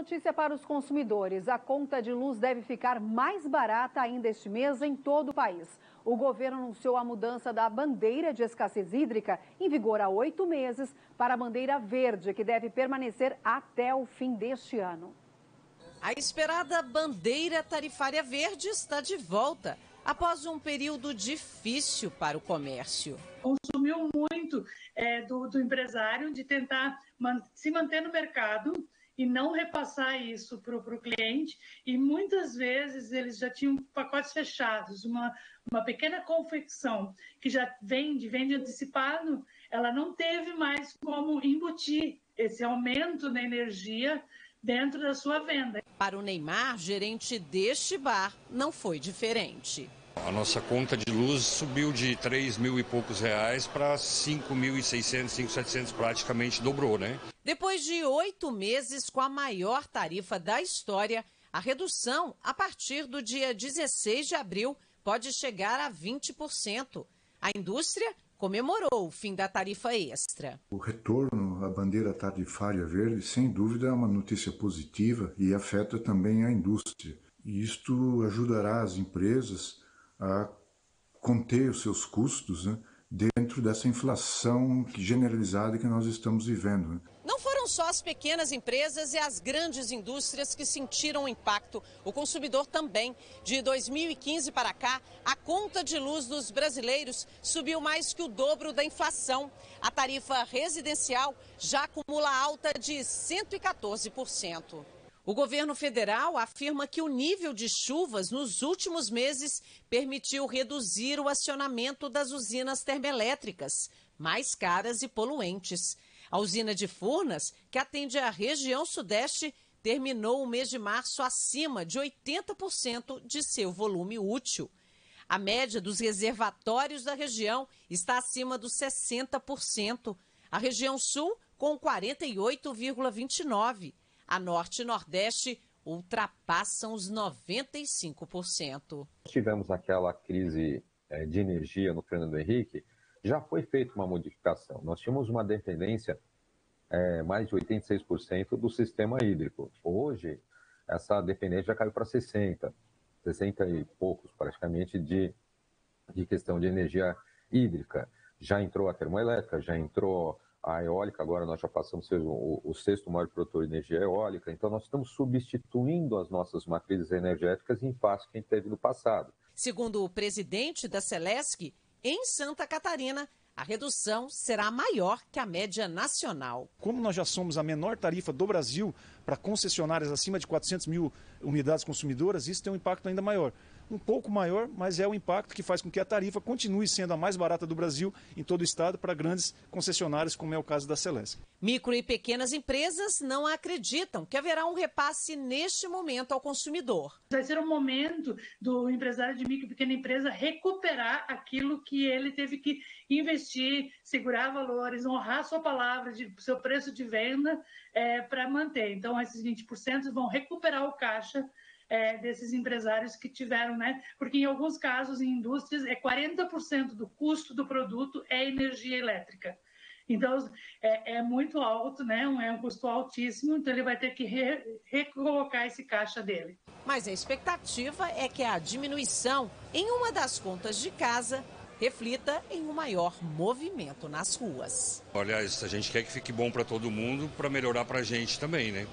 Notícia para os consumidores. A conta de luz deve ficar mais barata ainda este mês em todo o país. O governo anunciou a mudança da bandeira de escassez hídrica, em vigor há 8 meses, para a bandeira verde, que deve permanecer até o fim deste ano. A esperada bandeira tarifária verde está de volta, após um período difícil para o comércio. Consumiu muito do empresário de tentar se manter no mercado e não repassar isso para o cliente, e muitas vezes eles já tinham pacotes fechados, uma pequena confecção que já vende antecipado, ela não teve mais como embutir esse aumento na energia dentro da sua venda. Para o Neymar, gerente deste bar, não foi diferente. A nossa conta de luz subiu de 3.000 e poucos reais para 5.600, 5.700, praticamente dobrou, né? Depois de 8 meses com a maior tarifa da história, a redução, a partir do dia 16 de abril, pode chegar a 20%. A indústria comemorou o fim da tarifa extra. O retorno à bandeira tarifária verde, sem dúvida, é uma notícia positiva e afeta também a indústria. E isto ajudará as empresas a conter os seus custos, né, dentro dessa inflação generalizada que nós estamos vivendo. Né? Não foram só as pequenas empresas e as grandes indústrias que sentiram o impacto. O consumidor também. De 2015 para cá, a conta de luz dos brasileiros subiu mais que o dobro da inflação. A tarifa residencial já acumula alta de 114%. O governo federal afirma que o nível de chuvas nos últimos meses permitiu reduzir o acionamento das usinas termoelétricas, mais caras e poluentes. A usina de Furnas, que atende a região sudeste, terminou o mês de março acima de 80% de seu volume útil. A média dos reservatórios da região está acima dos 60%. A região sul, com 48,29%. A Norte e Nordeste ultrapassam os 95%. Tivemos aquela crise de energia no Fernando Henrique, já foi feita uma modificação. Nós tínhamos uma dependência mais de 86% do sistema hídrico. Hoje, essa dependência já caiu para 60 e poucos praticamente, de questão de energia hídrica. Já entrou a termoelétrica, já entrou a eólica, agora nós já passamos a ser o 6º maior produtor de energia eólica, então nós estamos substituindo as nossas matrizes energéticas em face que a gente teve no passado. Segundo o presidente da Celesc, em Santa Catarina, a redução será maior que a média nacional. Como nós já somos a menor tarifa do Brasil para concessionárias acima de 400 mil unidades consumidoras, isso tem um impacto ainda maior. Um pouco maior, mas é o impacto que faz com que a tarifa continue sendo a mais barata do Brasil em todo o estado para grandes concessionárias, como é o caso da Celesc. Micro e pequenas empresas não acreditam que haverá um repasse neste momento ao consumidor. Vai ser o momento do empresário de micro e pequena empresa recuperar aquilo que ele teve que investir, segurar valores, honrar sua palavra, seu preço de venda para manter. Então, esses 20% vão recuperar o caixa desses empresários que tiveram, né? Porque em alguns casos, em indústrias, 40% do custo do produto é energia elétrica. Então, é muito alto, né? É um custo altíssimo, então ele vai ter que recolocar esse caixa dele. Mas a expectativa é que a diminuição em uma das contas de casa reflita em um maior movimento nas ruas. Aliás, a gente quer que fique bom para todo mundo, para melhorar para a gente também, né?